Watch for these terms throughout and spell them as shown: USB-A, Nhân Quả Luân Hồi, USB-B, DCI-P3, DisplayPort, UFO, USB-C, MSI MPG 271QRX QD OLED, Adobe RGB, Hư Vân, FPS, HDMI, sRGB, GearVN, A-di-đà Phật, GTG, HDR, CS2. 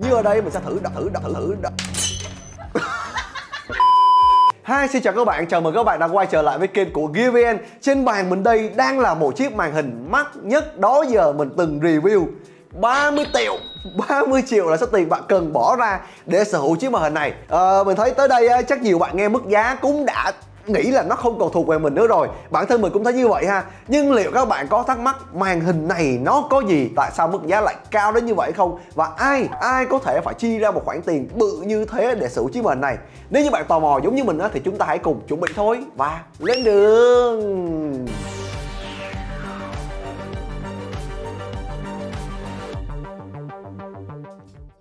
Như ở đây mình sẽ thử. Hi, xin chào các bạn, chào mừng các bạn đã quay trở lại với kênh của GearVN. Trên bàn mình đây đang là một chiếc màn hình mắc nhất đó giờ mình từng review. 30 triệu là số tiền bạn cần bỏ ra để sở hữu chiếc màn hình này. Mình thấy tới đây chắc nhiều bạn nghe mức giá cũng đã nghĩ là nó không còn thuộc về mình nữa rồi. Bản thân mình cũng thấy như vậy ha. Nhưng liệu các bạn có thắc mắc màn hình này nó có gì? Tại sao mức giá lại cao đến như vậy không? Và ai có thể phải chi ra một khoản tiền bự như thế để sở hữu chiếc màn hình này? Nếu như bạn tò mò giống như mình thì chúng ta hãy cùng chuẩn bị thôi và lên đường.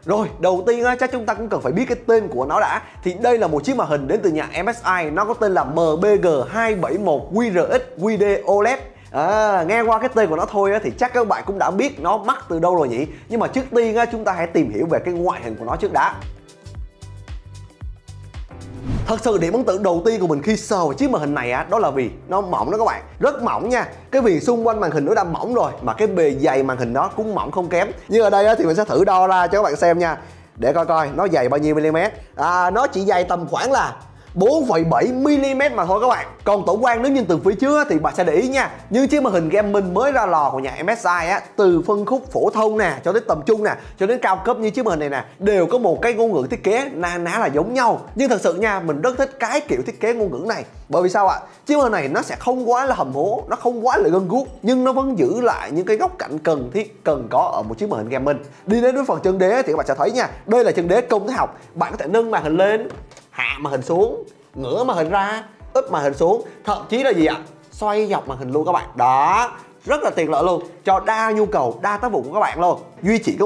Rồi, đầu tiên chắc chúng ta cũng cần phải biết cái tên của nó đã. Thì đây là một chiếc màn hình đến từ nhà MSI, nó có tên là MPG 271QRX QD OLED. Nghe qua cái tên của nó thôi thì chắc các bạn cũng đã biết nó mắc từ đâu rồi nhỉ. Nhưng mà trước tiên chúng ta hãy tìm hiểu về cái ngoại hình của nó trước đã. Thật sự điểm ấn tượng đầu tiên của mình khi sờ vào chiếc màn hình này đó là vì nó mỏng đó các bạn. Rất mỏng nha. Cái viền xung quanh màn hình nó đã mỏng rồi mà cái bề dày màn hình nó cũng mỏng không kém. Như ở đây thì mình sẽ thử đo ra cho các bạn xem nha. Để coi coi nó dày bao nhiêu mm. Nó chỉ dày tầm khoảng là 4,7 mm mà thôi các bạn. Còn tổng quan nếu nhìn từ phía trước thì bạn sẽ để ý nha. Như chiếc màn hình game mình mới ra lò của nhà MSI từ phân khúc phổ thông nè cho đến tầm trung nè cho đến cao cấp như chiếc màn hình này nè đều có một cái ngôn ngữ thiết kế na ná là giống nhau. Nhưng thật sự nha, mình rất thích cái kiểu thiết kế ngôn ngữ này. Bởi vì sao ạ? Chiếc màn này nó sẽ không quá là hầm hố, nó không quá là gân guốc, nhưng nó vẫn giữ lại những cái góc cạnh cần thiết cần có ở một chiếc màn hình game mình. Đi đến với phần chân đế thì các bạn sẽ thấy nha. Đây là chân đế công thái học. Bạn có thể nâng màn hình lên, hạ màn hình xuống, ngửa màn hình ra, úp màn hình xuống, thậm chí là gì ạ? Xoay dọc màn hình luôn các bạn. Đó, rất là tiện lợi luôn cho đa nhu cầu, đa tác vụ của các bạn luôn. Duy chỉ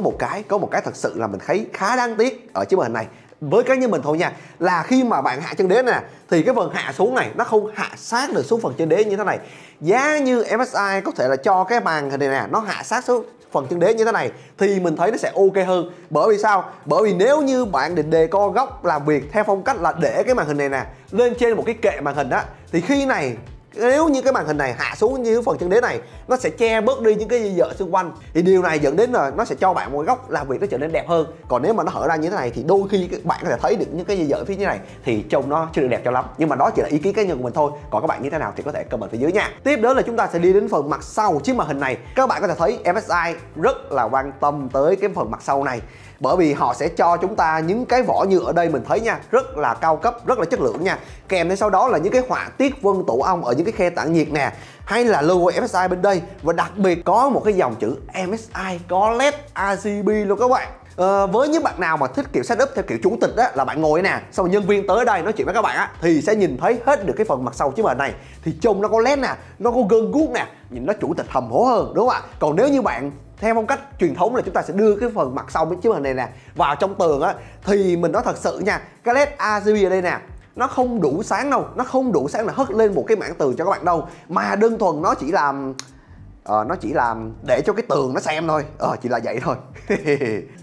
có một cái thật sự là mình thấy khá đáng tiếc ở chiếc màn hình này. Với cá nhân mình thôi nha, là khi mà bạn hạ chân đế nè thì cái phần hạ xuống này nó không hạ sát được xuống phần chân đế như thế này. Giá như MSI có thể là cho cái màn hình này nè nó hạ sát xuống phần chân đế như thế này thì mình thấy nó sẽ ok hơn. Bởi vì sao? Bởi vì nếu như bạn định đề co góc làm việc theo phong cách là để cái màn hình này nè lên trên một cái kệ màn hình thì khi này nếu như cái màn hình này hạ xuống như phần chân đế này nó sẽ che bớt đi những cái dư dợ xung quanh, thì điều này dẫn đến là nó sẽ cho bạn một cái góc làm việc nó trở nên đẹp hơn. Còn nếu mà nó hở ra như thế này thì đôi khi bạn có thể thấy được những cái dư dợ phía dưới này thì trông nó chưa được đẹp cho lắm. Nhưng mà đó chỉ là ý kiến cá nhân của mình thôi. Còn các bạn như thế nào thì có thể comment phía dưới nha. Tiếp đến là chúng ta sẽ đi đến phần mặt sau của chiếc màn hình này. Các bạn có thể thấy MSI rất là quan tâm tới cái phần mặt sau này. Bởi vì họ sẽ cho chúng ta những cái vỏ như ở đây mình thấy nha, rất là cao cấp, rất là chất lượng nha. Kèm theo sau đó là những cái họa tiết vân tổ ong ở những cái khe tản nhiệt nè, hay là logo MSI bên đây. Và đặc biệt có một cái dòng chữ MSI có LED RGB luôn các bạn. Với những bạn nào mà thích kiểu setup theo kiểu chủ tịch là bạn ngồi nè, xong nhân viên tới đây nói chuyện với các bạn thì sẽ nhìn thấy hết được cái phần mặt sau chiếc màn này. Thì trông nó có LED nè, nó có gân guốc nè, nhìn nó chủ tịch hầm hố hơn, đúng không ạ? Còn nếu như bạn theo phong cách truyền thống là chúng ta sẽ đưa cái phần mặt sau chiếc màn này nè vào trong tường thì mình nói thật sự nha, cái LED RGB ở đây nè nó không đủ sáng đâu, nó không đủ sáng là hất lên một cái mảng tường cho các bạn đâu, mà đơn thuần nó chỉ làm để cho cái tường nó xem thôi, chỉ là vậy thôi.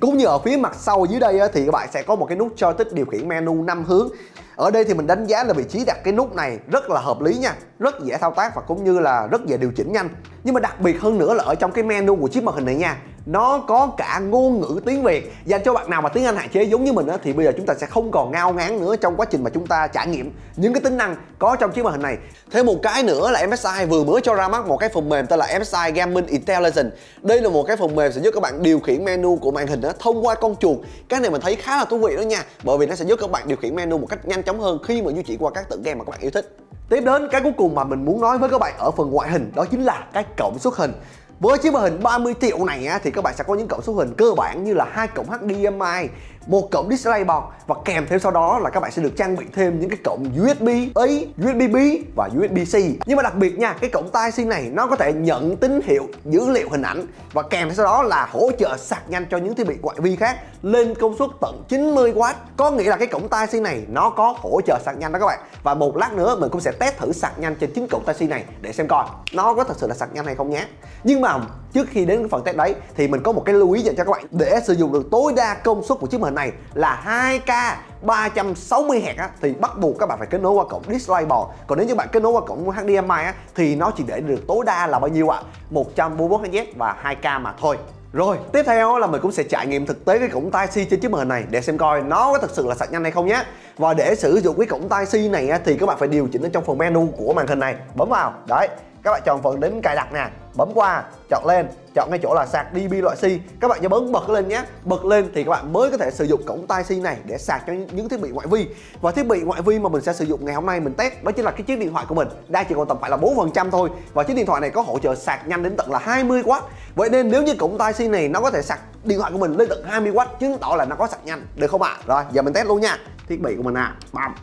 Cũng như ở phía mặt sau dưới đây thì các bạn sẽ có một cái nút joystick điều khiển menu 5 hướng. Ở đây thì mình đánh giá là vị trí đặt cái nút này rất là hợp lý nha, rất dễ thao tác và cũng như là rất dễ điều chỉnh nhanh. Nhưng mà đặc biệt hơn nữa là ở trong cái menu của chiếc màn hình này nha, nó có cả ngôn ngữ tiếng Việt. Dành cho bạn nào mà tiếng Anh hạn chế giống như mình thì bây giờ chúng ta sẽ không còn ngao ngán nữa trong quá trình mà chúng ta trải nghiệm những cái tính năng có trong chiếc màn hình này. Thêm một cái nữa là MSI vừa mới cho ra mắt một cái phần mềm tên là MSI Gaming Intelligence. Đây là một cái phần mềm sẽ giúp các bạn điều khiển menu của màn hình thông qua con chuột. Cái này mình thấy khá là thú vị đó nha, bởi vì nó sẽ giúp các bạn điều khiển menu một cách nhanh chóng hơn khi mà di chuyển qua các tựa game mà các bạn yêu thích. Tiếp đến cái cuối cùng mà mình muốn nói với các bạn ở phần ngoại hình đó chính là cái cổng xuất hình. Với chiếc màn hình 30 triệu này thì các bạn sẽ có những cổng xuất hình cơ bản như là 2 cổng HDMI, 1 cổng DisplayPort và kèm theo sau đó là các bạn sẽ được trang bị thêm những cái cổng USB-A, USB-B và USB-C. Nhưng mà đặc biệt nha, cái cổng Type-C này nó có thể nhận tín hiệu, dữ liệu hình ảnh và kèm theo sau đó là hỗ trợ sạc nhanh cho những thiết bị ngoại vi khác lên công suất tận 90W. Có nghĩa là cái cổng Type-C này nó có hỗ trợ sạc nhanh đó các bạn. Và một lát nữa mình cũng sẽ test thử sạc nhanh trên chính cổng Type-C này để xem coi nó có thật sự là sạc nhanh hay không nhé. Nhưng mà trước khi đến cái phần test đấy thì mình có một cái lưu ý dành cho các bạn. Để sử dụng được tối đa công suất của chiếc màn hình này là 2K 360Hz thì bắt buộc các bạn phải kết nối qua cổng DisplayPort. Còn nếu như bạn kết nối qua cổng HDMI thì nó chỉ để được tối đa là bao nhiêu ạ? 144Hz và 2K mà thôi. Rồi, tiếp theo là mình cũng sẽ trải nghiệm thực tế cái cổng Type C trên chiếc màn hình này để xem coi nó có thực sự là sạc nhanh hay không nhé. Và để sử dụng cái cổng Type C này thì các bạn phải điều chỉnh ở trong phần menu của màn hình này, bấm vào. Đấy, các bạn chọn phần đến cài đặt nè, bấm qua, chọn lên, chọn ngay chỗ là sạc DB loại C. Các bạn nhớ bấm bật lên nhé. Bật lên thì các bạn mới có thể sử dụng cổng Type C này để sạc cho những thiết bị ngoại vi. Và thiết bị ngoại vi mà mình sẽ sử dụng ngày hôm nay mình test đó chính là cái chiếc điện thoại của mình. Đang chỉ còn tầm phải là 4% thôi. Và chiếc điện thoại này có hỗ trợ sạc nhanh đến tận là 20W. Vậy nên nếu như cổng Type C này nó có thể sạc điện thoại của mình lên tận 20W, chứng tỏ là nó có sạc nhanh, được không ạ? Rồi, giờ mình test luôn nha. Thiết bị của mình nè, bam.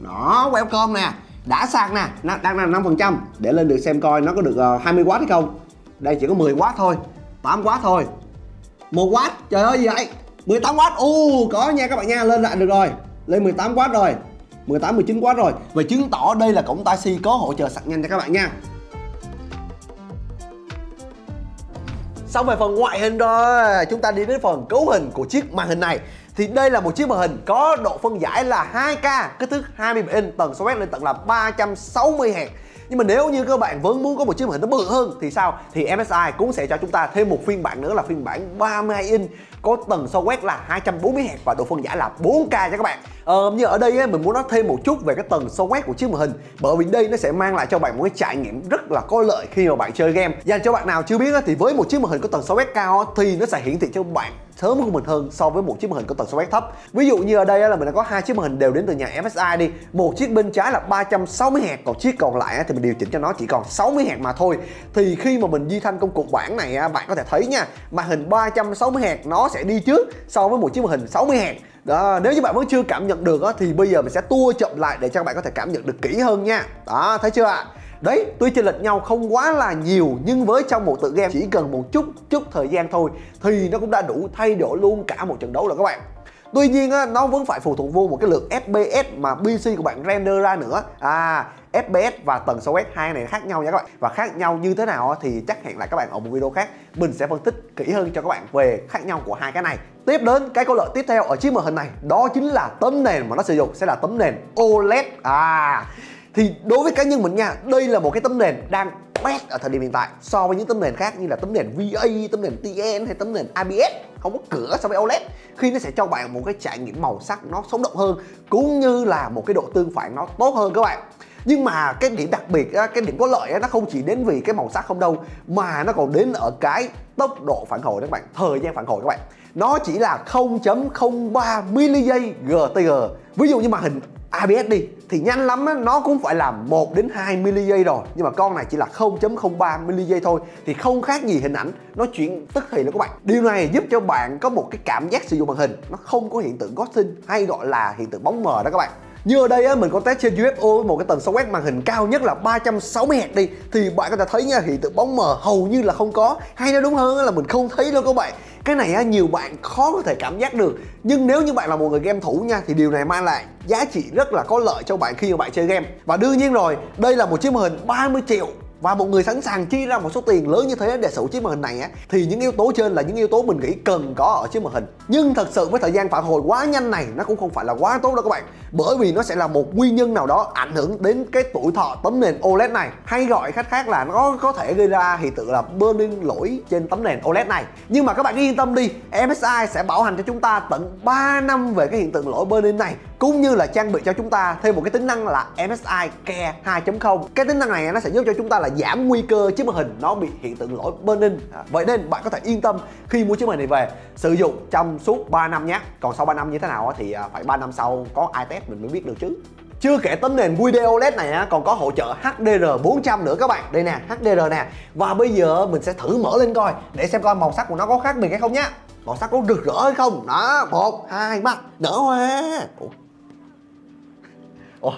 Đó, welcome nè. Đã sạc nè, đang là 5%. Để lên được xem coi nó có được 20W hay không. Đây chỉ có 10W thôi, 8W thôi, 1W. Trời ơi gì vậy? 18W. Có nha các bạn nha, lên lại được rồi. Lên 18W rồi, 18, 19W rồi. Và chứng tỏ đây là cổng Type C có hỗ trợ sạc nhanh cho các bạn nha. Xong về phần ngoại hình rồi, chúng ta đi đến phần cấu hình của chiếc màn hình này. Thì đây là một chiếc màn hình có độ phân giải là 2K, kích thước 27 inch, tần số quét lên tận là 360 Hz. Nhưng mà nếu như các bạn vẫn muốn có một chiếc màn hình nó bự hơn thì sao? Thì MSI cũng sẽ cho chúng ta thêm một phiên bản nữa là phiên bản 32 inch có tần số quét là 240 Hz và độ phân giải là 4K cho các bạn. Nhưng ở đây mình muốn nói thêm một chút về cái tần số quét của chiếc màn hình, bởi vì đây nó sẽ mang lại cho bạn một cái trải nghiệm rất là có lợi khi mà bạn chơi game. Dành cho bạn nào chưa biết thì với một chiếc màn hình có tần số quét cao thì nó sẽ hiển thị cho bạn sớm của mình hơn so với một chiếc màn hình có tần số quét thấp. Ví dụ như ở đây là mình đã có hai chiếc màn hình đều đến từ nhà MSI đi. Một chiếc bên trái là 360 Hz, còn chiếc còn lại thì mình điều chỉnh cho nó chỉ còn 60 Hz mà thôi. Thì khi mà mình di thanh công cụ bảng này, bạn có thể thấy nha, màn hình 360 Hz nó sẽ đi trước so với một chiếc màn hình 60 Hz. Đó, nếu như bạn vẫn chưa cảm nhận được thì bây giờ mình sẽ tua chậm lại để cho các bạn có thể cảm nhận được kỹ hơn nha. Đó, thấy chưa ạ? Đấy, tuy chênh lệch nhau không quá là nhiều, nhưng với trong một tựa game chỉ cần một chút thời gian thôi thì nó cũng đã đủ thay đổi luôn cả một trận đấu rồi các bạn. Tuy nhiên nó vẫn phải phụ thuộc vô một cái lượng FPS mà PC của bạn render ra nữa. FPS và tần số quét hai này khác nhau nha các bạn. Và khác nhau như thế nào thì chắc hẹn lại các bạn ở một video khác. Mình sẽ phân tích kỹ hơn cho các bạn về khác nhau của hai cái này. Tiếp đến cái có lợi tiếp theo ở chiếc màn hình này, đó chính là tấm nền mà nó sử dụng sẽ là tấm nền OLED. Thì đối với cá nhân mình nha, đây là một cái tấm nền đang best ở thời điểm hiện tại so với những tấm nền khác như là tấm nền VA, tấm nền TN hay tấm nền ABS. Không có cửa so với OLED, khi nó sẽ cho bạn một cái trải nghiệm màu sắc nó sống động hơn, cũng như là một cái độ tương phản nó tốt hơn các bạn. Nhưng mà cái điểm đặc biệt, cái điểm có lợi nó không chỉ đến vì cái màu sắc không đâu, mà nó còn đến ở cái tốc độ phản hồi các bạn, thời gian phản hồi các bạn. Nó chỉ là 0.03 mili giây GTG. Ví dụ như màn hình ABS đi thì nhanh lắm nó cũng phải là 1 đến 2 mili giây rồi, nhưng mà con này chỉ là 0.03 mili giây thôi, thì không khác gì hình ảnh nó chuyển tức thì luôn các bạn. Điều này giúp cho bạn có một cái cảm giác sử dụng màn hình nó không có hiện tượng ghosting hay gọi là hiện tượng bóng mờ đó các bạn. Như ở đây mình có test trên UFO với một cái tần số quét màn hình cao nhất là 360 Hz đi, thì bạn có thể thấy nha, hiện tượng bóng mờ hầu như là không có, hay nói đúng hơn là mình không thấy đâu các bạn. Cái này nhiều bạn khó có thể cảm giác được, nhưng nếu như bạn là một người game thủ nha thì điều này mang lại giá trị rất là có lợi cho bạn khi mà bạn chơi game. Và đương nhiên rồi, đây là một chiếc màn hình 30 triệu. Và một người sẵn sàng chi ra một số tiền lớn như thế để sở hữu chiếc màn hình này thì những yếu tố trên là những yếu tố mình nghĩ cần có ở chiếc màn hình. Nhưng thật sự với thời gian phản hồi quá nhanh này nó cũng không phải là quá tốt đâu các bạn, bởi vì nó sẽ là một nguyên nhân nào đó ảnh hưởng đến cái tuổi thọ tấm nền OLED này, hay gọi cách khác là nó có thể gây ra hiện tượng là burning lỗi trên tấm nền OLED này. Nhưng mà các bạn yên tâm đi, MSI sẽ bảo hành cho chúng ta tận 3 năm về cái hiện tượng lỗi burning này, cũng như là trang bị cho chúng ta thêm một cái tính năng là MSI Care 2.0. Cái tính năng này nó sẽ giúp cho chúng ta là giảm nguy cơ chiếc màn hình nó bị hiện tượng lỗi burning. Vậy nên bạn có thể yên tâm khi mua chiếc màn này về sử dụng trong suốt 3 năm nhé. Còn sau 3 năm như thế nào thì phải 3 năm sau có ai test mình mới biết được chứ. Chưa kể tấm nền video OLED này còn có hỗ trợ HDR 400 nữa các bạn. Đây nè, HDR nè. Và bây giờ mình sẽ thử mở lên coi để xem coi màu sắc của nó có khác biệt hay không nhé. Màu sắc có rực rỡ hay không? Đó, 1, 2, 3, nở hoa. Ủa?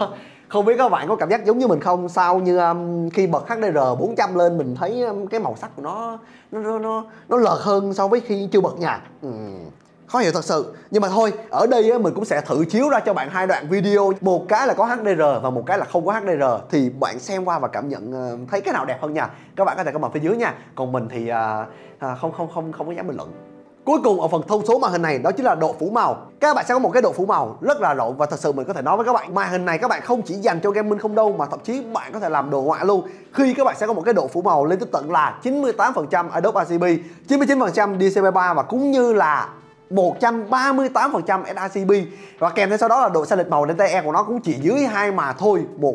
Không biết các bạn có cảm giác giống như mình không? Sao như khi bật HDR 400 lên mình thấy cái màu sắc của nó lợt hơn so với khi chưa bật nha. Khó hiểu thật sự. Nhưng mà thôi, ở đây mình cũng sẽ thử chiếu ra cho bạn hai đoạn video, một cái là có HDR và một cái là không có HDR, thì bạn xem qua và cảm nhận thấy cái nào đẹp hơn nha. Các bạn có thể comment phía dưới nha. Còn mình thì không có dám bình luận. Cuối cùng ở phần thông số màn hình này đó chính là độ phủ màu. Các bạn sẽ có một cái độ phủ màu rất là rộng, và thật sự mình có thể nói với các bạn, màn hình này các bạn không chỉ dành cho gaming không đâu, mà thậm chí bạn có thể làm đồ họa luôn, khi các bạn sẽ có một cái độ phủ màu lên tới tận là 98% Adobe RGB, 99% DCI-P3 và cũng như là 138% sRGB. Và kèm theo sau đó là độ chênh lệch màu DTE của nó cũng chỉ dưới 2 mà thôi, một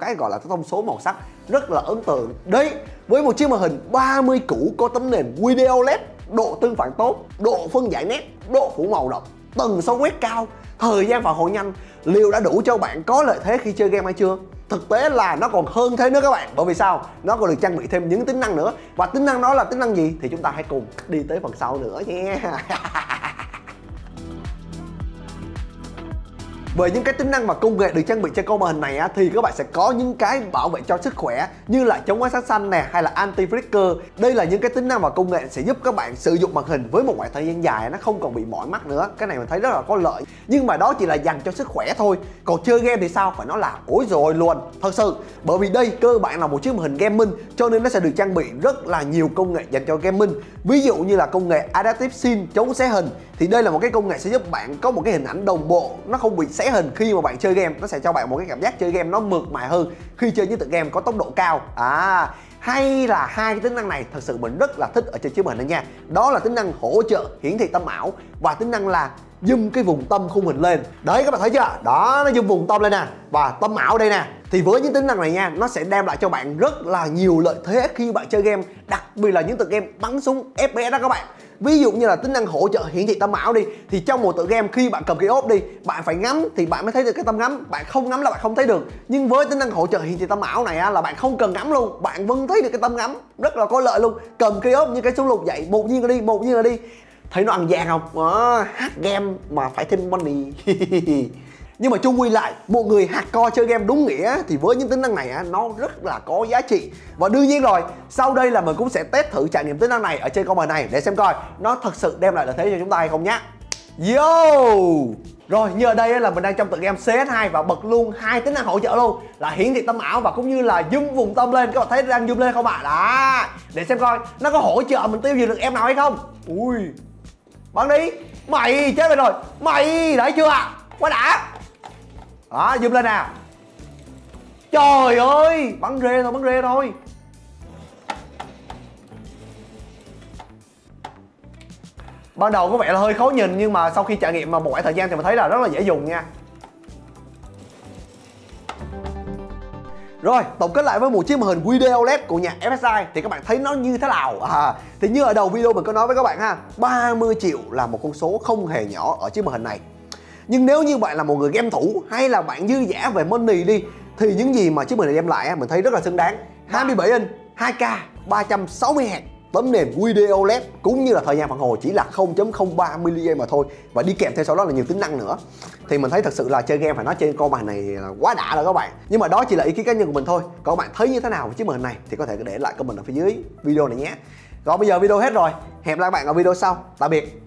cái gọi là thông số màu sắc rất là ấn tượng. Đấy, với một chiếc màn hình 30 cũ có tấm nền QD OLED, độ tương phản tốt, độ phân giải nét, độ phủ màu đậm, tần số quét cao, thời gian phản hồi nhanh, liệu đã đủ cho bạn có lợi thế khi chơi game hay chưa? Thực tế là nó còn hơn thế nữa các bạn. Bởi vì sao? Nó còn được trang bị thêm những tính năng nữa. Và tính năng đó là tính năng gì thì chúng ta hãy cùng đi tới phần sau nữa nha. Về những cái tính năng và công nghệ được trang bị cho con màn hình này á, thì các bạn sẽ có những cái bảo vệ cho sức khỏe như là chống ánh sáng xanh nè, hay là anti flicker. Đây là những cái tính năng và công nghệ sẽ giúp các bạn sử dụng màn hình với một khoảng thời gian dài, nó không còn bị mỏi mắt nữa. Cái này mình thấy rất là có lợi, nhưng mà đó chỉ là dành cho sức khỏe thôi, còn chơi game thì sao, phải nói là ối rồi luôn thật sự. Bởi vì đây cơ bản là một chiếc màn hình gaming, cho nên nó sẽ được trang bị rất là nhiều công nghệ dành cho gaming. Ví dụ như là công nghệ adaptive scene, chống xé hình, thì đây là một cái công nghệ sẽ giúp bạn có một cái hình ảnh đồng bộ, nó không bị xé hình khi mà bạn chơi game. Nó sẽ cho bạn một cái cảm giác chơi game nó mượt mà hơn khi chơi những tựa game có tốc độ cao. Hay là hai cái tính năng này thật sự mình rất là thích ở trên chiếc màn hình nha. Đó là tính năng hỗ trợ hiển thị tâm ảo và tính năng là zoom cái vùng tâm khung hình lên. Đấy, các bạn thấy chưa? Đó, nó zoom vùng tâm lên nè và tâm ảo đây nè. Thì với những tính năng này nha, nó sẽ đem lại cho bạn rất là nhiều lợi thế khi bạn chơi game, đặc biệt là những tựa game bắn súng FPS đó các bạn. Ví dụ như là tính năng hỗ trợ hiển thị tâm ảo đi, thì trong một tựa game khi bạn cầm cái ốp đi, bạn phải ngắm thì bạn mới thấy được cái tầm ngắm, bạn không ngắm là bạn không thấy được. Nhưng với tính năng hỗ trợ hiển thị tâm ảo này á, là bạn không cần ngắm luôn, bạn vẫn thấy được cái tầm ngắm, rất là có lợi luôn. Cầm cái ốp như cái súng lục vậy, một nhiên là đi, thấy nó ăn gian không? Hát game mà phải thêm money. Nhưng mà chung quy lại, một người hardcore chơi game đúng nghĩa thì với những tính năng này nó rất là có giá trị. Và đương nhiên rồi, sau đây là mình cũng sẽ test thử trải nghiệm tính năng này ở trên con màn này để xem coi nó thật sự đem lại lợi thế cho chúng ta hay không nhé. Yo! Rồi, như ở đây là mình đang trong tựa game CS2 và bật luôn hai tính năng hỗ trợ luôn, là hiển thị tâm ảo và cũng như là zoom vùng tâm lên. Các bạn thấy đang zoom lên không ạ? Đó, để xem coi nó có hỗ trợ mình tiêu diệt được em nào hay không. Ui, bắn đi. Mày chết rồi. Mày đấy chưa ạ? Quá đã. Đó, zoom lên nè. Trời ơi, bắn rê thôi, bắn rê thôi. Ban đầu có vẻ là hơi khó nhìn, nhưng mà sau khi trải nghiệm mà một khoảng thời gian thì mình thấy là rất là dễ dùng nha. Rồi, tổng kết lại với một chiếc màn hình QD OLED của nhà MSI thì các bạn thấy nó như thế nào? Thì như ở đầu video mình có nói với các bạn ha, 30 triệu là một con số không hề nhỏ ở chiếc màn hình này. Nhưng nếu như bạn là một người game thủ hay là bạn dư dả về money đi, thì những gì mà chiếc màn hình đem lại mình thấy rất là xứng đáng. 27 inch, 2K, 360Hz, tấm nền QD OLED cũng như là thời gian phản hồi chỉ là 0.03 mA thôi, và đi kèm theo sau đó là nhiều tính năng nữa. Thì mình thấy thật sự là chơi game phải nói trên con màn này là quá đã rồi các bạn. Nhưng mà đó chỉ là ý kiến cá nhân của mình thôi. Còn các bạn thấy như thế nào về chiếc màn hình này thì có thể để lại comment ở phía dưới video này nhé. Còn bây giờ video hết rồi. Hẹn gặp lại các bạn ở video sau. Tạm biệt.